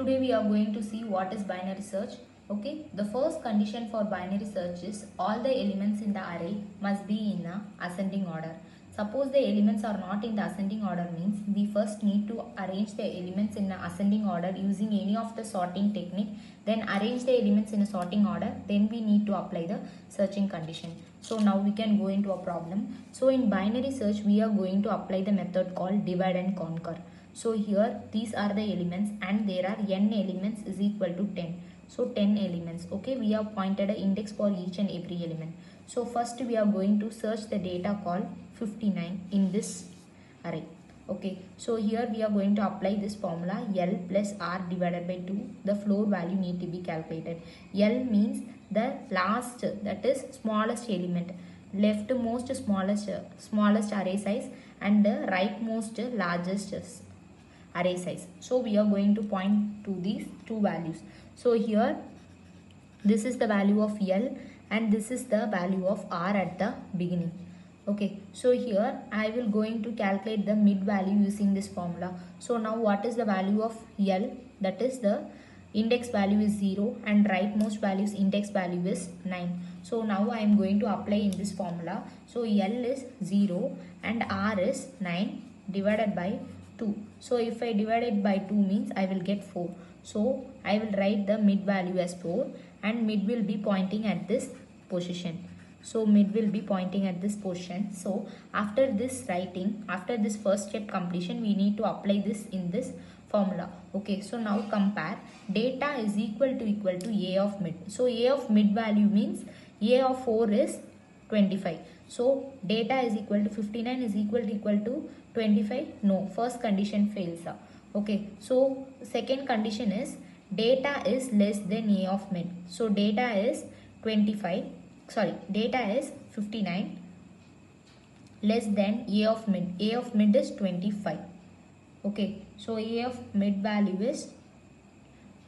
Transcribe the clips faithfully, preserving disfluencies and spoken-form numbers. Today we are going to see what is binary search. Okay, the first condition for binary search is all the elements in the array must be in a ascending order. Suppose the elements are not in the ascending order means we first need to arrange the elements in the ascending order using any of the sorting technique, then arrange the elements in a sorting order, then we need to apply the searching condition. So now we can go into a problem. So in binary search we are going to apply the method called divide and conquer. So here these are the elements and there are n elements is equal to ten. So ten elements. Okay, we have pointed an index for each and every element. So first we are going to search the data called fifty-nine in this array. Okay, so here we are going to apply this formula L plus R divided by two. The floor value need to be calculated. L means the last, that is smallest element, leftmost smallest smallest array size and the rightmost largest array size. So we are going to point to these two values. So here this is the value of L and this is the value of R at the beginning. Okay, so here I will going to calculate the mid value using this formula. So now what is the value of L? That is the index value is zero and rightmost value's index value is nine. So now I am going to apply in this formula. So L is zero and R is nine divided by two. So if I divide it by two means I will get four. So I will write the mid value as four and mid will be pointing at this position. So mid will be pointing at this position. So after this writing, after this first step completion, we need to apply this in this formula. Okay, so now compare data is equal to equal to A of mid. So A of mid value means A of four is twenty-five. So data is equal to fifty-nine is equal to equal to twenty-five. No, first condition fails. Okay, so second condition is data is less than A of mid. So data is twenty-five, sorry, data is fifty-nine less than A of mid. A of mid is twenty-five. Okay, so A of mid value is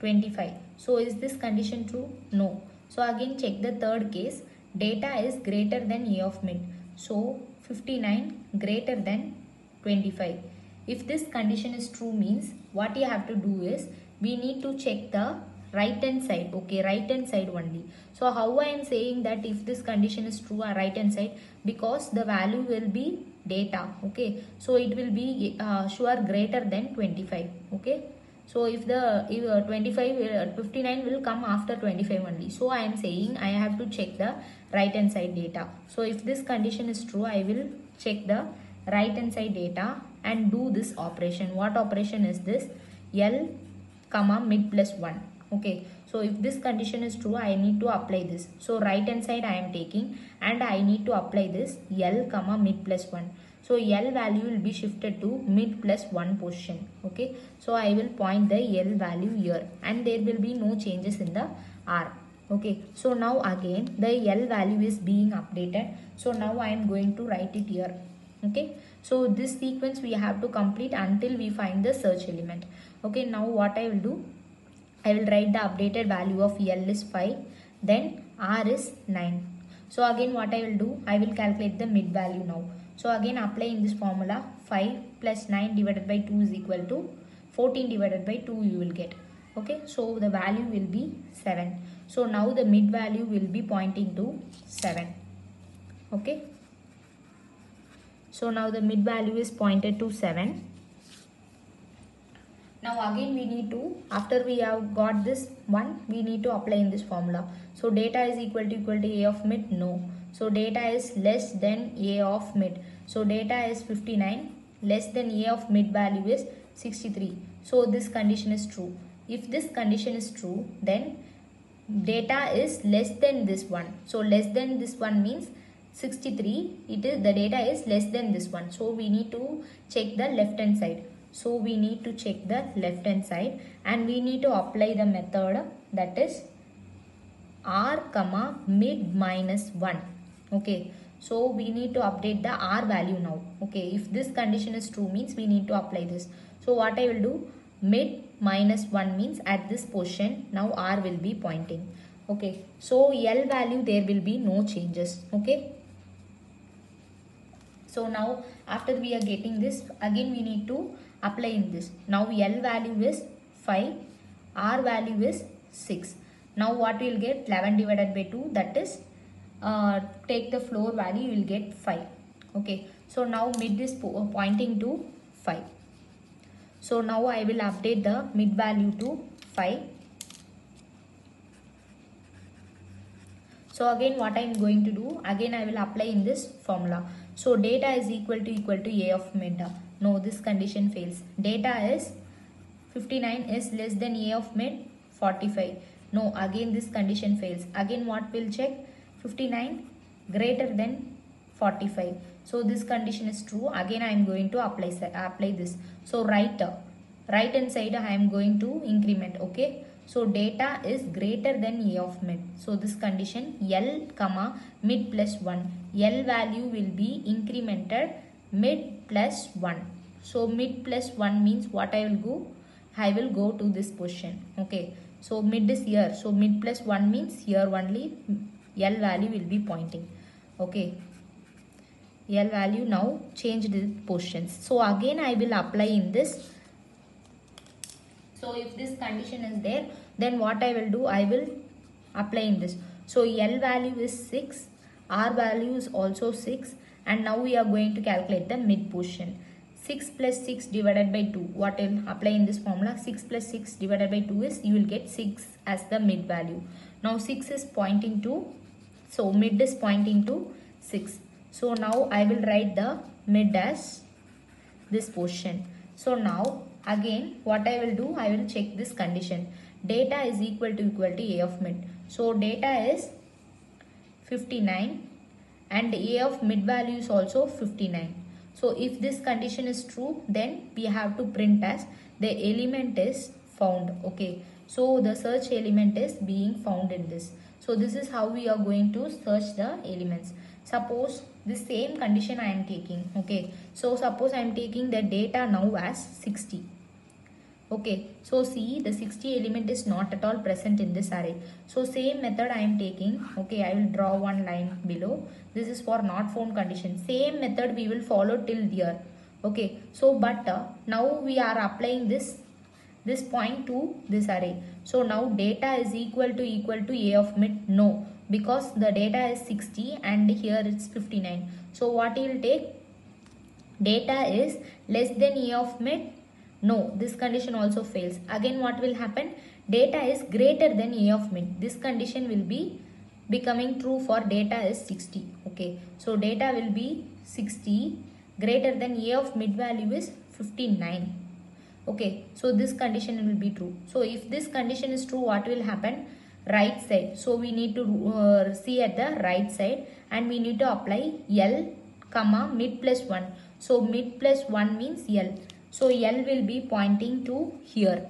twenty-five. So is this condition true? No. So again check the third case. Data is greater than A of mid. So fifty-nine greater than twenty-five. If this condition is true means what you have to do is we need to check the right hand side. Okay, right hand side only. So how I am saying that if this condition is true on right hand side, because the value will be data. Okay, so it will be uh, sure greater than twenty-five. Okay, so if the if, uh, twenty-five uh, fifty-nine will come after twenty-five only. So I am saying I have to check the right hand side data. So if this condition is true, I will check the right hand side data and do this operation. What operation is this? L comma mid plus one. Okay, so if this condition is true, I need to apply this. So right hand side I am taking and I need to apply this L comma mid plus one. So L value will be shifted to mid plus one position. Okay, so I will point the L value here and there will be no changes in the R. Okay, so now again the L value is being updated. So now I am going to write it here. Okay, so this sequence we have to complete until we find the search element. Okay, now what I will do, I will write the updated value of L is five, then R is nine. So again what I will do, I will calculate the mid value now. So again applying this formula, five plus nine divided by two is equal to fourteen divided by two you will get. Okay, so the value will be seven. So now the mid value will be pointing to seven. Okay. So now the mid value is pointed to seven. Now again we need to, after we have got this one, we need to apply in this formula. So data is equal to equal to A of mid, no. So data is less than A of mid. So data is fifty-nine, less than A of mid value is sixty-three. So this condition is true. If this condition is true, then data is less than this one. So less than this one means sixty-three, it is the data is less than this one. So we need to check the left hand side. So we need to check the left hand side and we need to apply the method that is R comma mid minus one. Okay, so we need to update the R value now. Okay, if this condition is true means we need to apply this. So what I will do, mid minus one means at this position now R will be pointing. Okay, so L value there will be no changes. Okay, so now after we are getting this, again we need to apply in this. Now L value is five, R value is six. Now what we will get? eleven divided by two, that is uh, take the floor value, you will get five. Okay, so now mid is po pointing to five. So now I will update the mid value to five. So again what I am going to do, again I will apply in this formula. So data is equal to equal to A of mid. No, this condition fails. Data is fifty-nine is less than A of mid forty-five. No, again this condition fails. Again what we'll check? fifty-nine greater than forty-five. So this condition is true. Again I am going to apply apply this. So right right hand side I am going to increment. Okay. So data is greater than A of mid. So this condition L comma mid plus one. L value will be incremented mid plus one. So mid plus one means what I will go? I will go to this position. Okay. So mid is here. So mid plus one means here only L value will be pointing. Okay. L value now changed the positions. So again I will apply in this. So if this condition is there, then what I will do, I will apply in this. So L value is six, R value is also six, and now we are going to calculate the mid position. six plus six divided by two, what I will apply in this formula, six plus six divided by two is, you will get six as the mid value. Now six is pointing to, so mid is pointing to six. So now I will write the mid as this portion. So now again what I will do, I will check this condition. Data is equal to equal to A of mid. So data is fifty-nine and A of mid value is also fifty-nine. So if this condition is true, then we have to print as the element is found. Okay, so the search element is being found in this. So this is how we are going to search the elements. Suppose the same condition I am taking. Okay, so suppose I am taking the data now as sixty. Okay, so see, the sixty element is not at all present in this array. So same method I am taking. Okay, I will draw one line below. This is for not found condition. Same method we will follow till here. Okay, so but uh, now we are applying this this point to this array. So now data is equal to equal to A of mid. No, because the data is sixty and here it's fifty-nine. So what you will take? Data is less than A of mid. No, this condition also fails. Again what will happen? Data is greater than A of mid. This condition will be becoming true for data is sixty. Okay, so data will be sixty greater than A of mid value is fifty-nine. Okay, so this condition will be true. So if this condition is true, what will happen? Right side. So we need to uh, see at the right side and we need to apply L comma mid plus one. So mid plus one means L. So L will be pointing to here.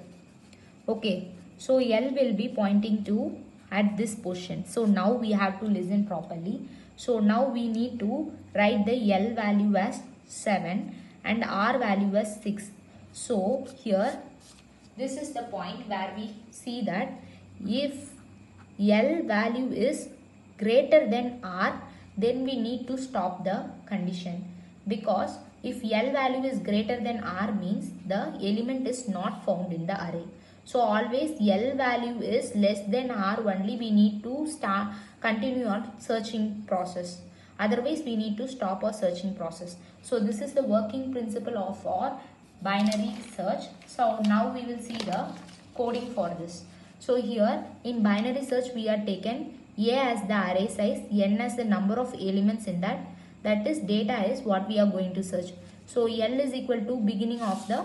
Okay, so L will be pointing to at this portion. So now we have to listen properly. So now we need to write the L value as seven and R value as six. So here this is the point where we see that if L value is greater than R, then we need to stop the condition, because if L value is greater than R means the element is not found in the array. So always L value is less than R only we need to start continue our searching process. Otherwise we need to stop our searching process. So this is the working principle of our binary search. So now we will see the coding for this. So here in binary search we are taken A as the array size, N as the number of elements in that. That is data is what we are going to search. So L is equal to beginning of the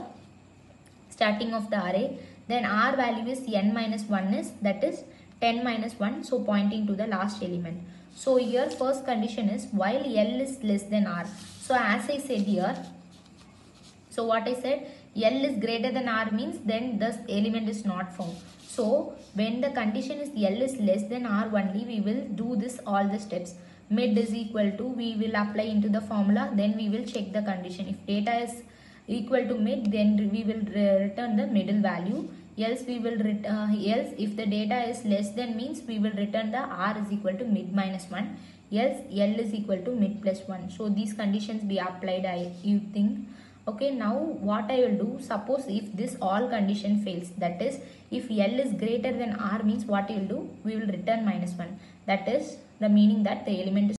starting of the array. Then R value is N minus one is, that is ten minus one. So pointing to the last element. So here first condition is while L is less than R. So as I said here. So what I said, L is greater than R means then this element is not found. So when the condition is L is less than R only we will do this all the steps. Mid is equal to, we will apply into the formula, then we will check the condition. If data is equal to mid, then we will return the middle value. Else we will uh, else if the data is less than means we will return the R is equal to mid minus one. Else L is equal to mid plus one. So these conditions be applied, I you think Okay, now what I will do, suppose if this all condition fails, that is if L is greater than R means what you will do, we will return minus one. That is the meaning that the element is